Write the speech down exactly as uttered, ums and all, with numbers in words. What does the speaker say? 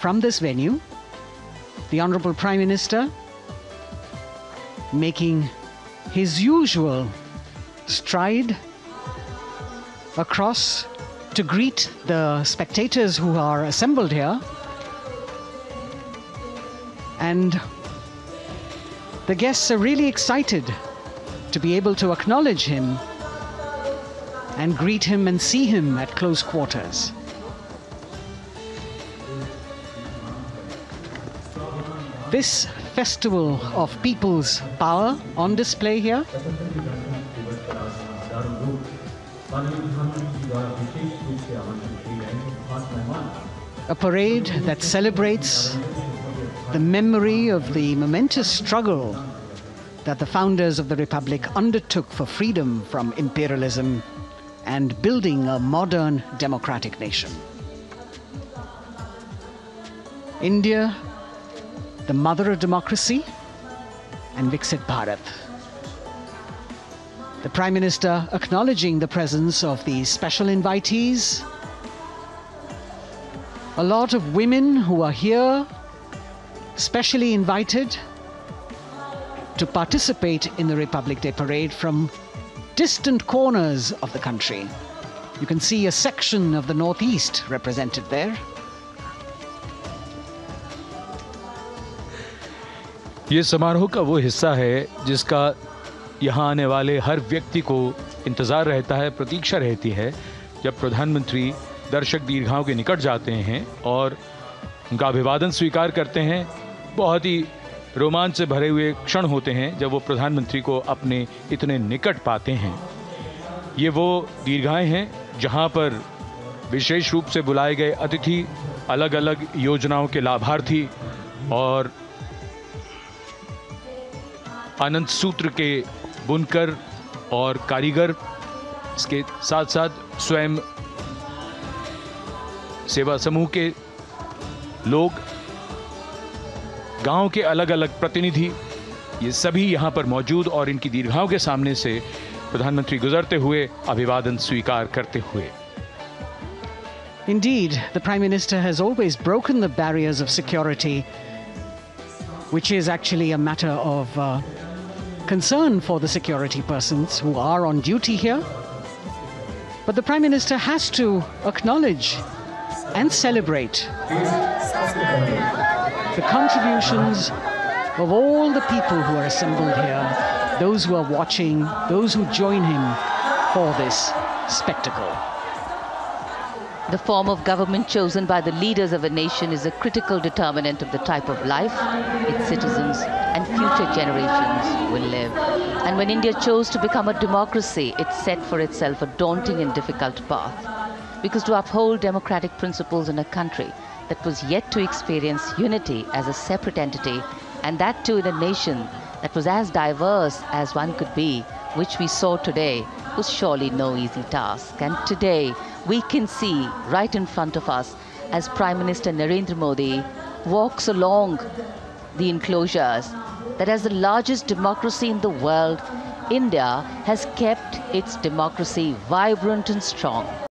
from this venue, the Honourable Prime Minister making his usual stride across to greet the spectators who are assembled here, and the guests are really excited to be able to acknowledge him and greet him and see him at close quarters. This festival of people's power on display here. A parade that celebrates the memory of the momentous struggle that the founders of the Republic undertook for freedom from imperialism and building a modern democratic nation. India, the mother of democracy, and Viksit Bharat. The Prime Minister acknowledging the presence of these special invitees. A lot of women who are here, specially invited to participate in the Republic Day Parade from distant corners of the country. You can see a section of the Northeast represented there. ये समारोह का वो हिस्सा है जिसका यहाँ आने वाले हर व्यक्ति को इंतज़ार रहता है, प्रतीक्षा रहती है, जब प्रधानमंत्री दर्शक दीर्घाओं के निकट जाते हैं और उनका अभिवादन स्वीकार करते हैं। बहुत ही रोमांच से भरे हुए क्षण होते हैं जब वो प्रधानमंत्री को अपने इतने निकट पाते हैं। ये वो दीर्घाएँ हैं जहाँ पर विशेष रूप से बुलाए गए अतिथि, अलग अलग योजनाओं के लाभार्थी और आनंद सूत्र के बुनकर और कारीगर, इसके साथ साथ स्वयं सेवा समूह के लोग, गांव के अलग अलग प्रतिनिधि, ये सभी यहां पर मौजूद और इनकी दीर्घाओं के सामने से प्रधानमंत्री गुजरते हुए अभिवादन स्वीकार करते हुए। Indeed, the Prime Minister has always broken the barriers of security, which is actually a matter of uh, concern for the security persons who are on duty here. But the Prime Minister has to acknowledge and celebrate the contributions of all the people who are assembled here, those who are watching, those who join him for this spectacle. The form of government chosen by the leaders of a nation is a critical determinant of the type of life its citizens and future generations will live. And when India chose to become a democracy, it set for itself a daunting and difficult path. Because to uphold democratic principles in a country that was yet to experience unity as a separate entity, and that too in a nation that was as diverse as one could be, which we saw today, was surely no easy task. And today, we can see right in front of us as Prime Minister Narendra Modi walks along the enclosures that as the largest democracy in the world, India has kept its democracy vibrant and strong.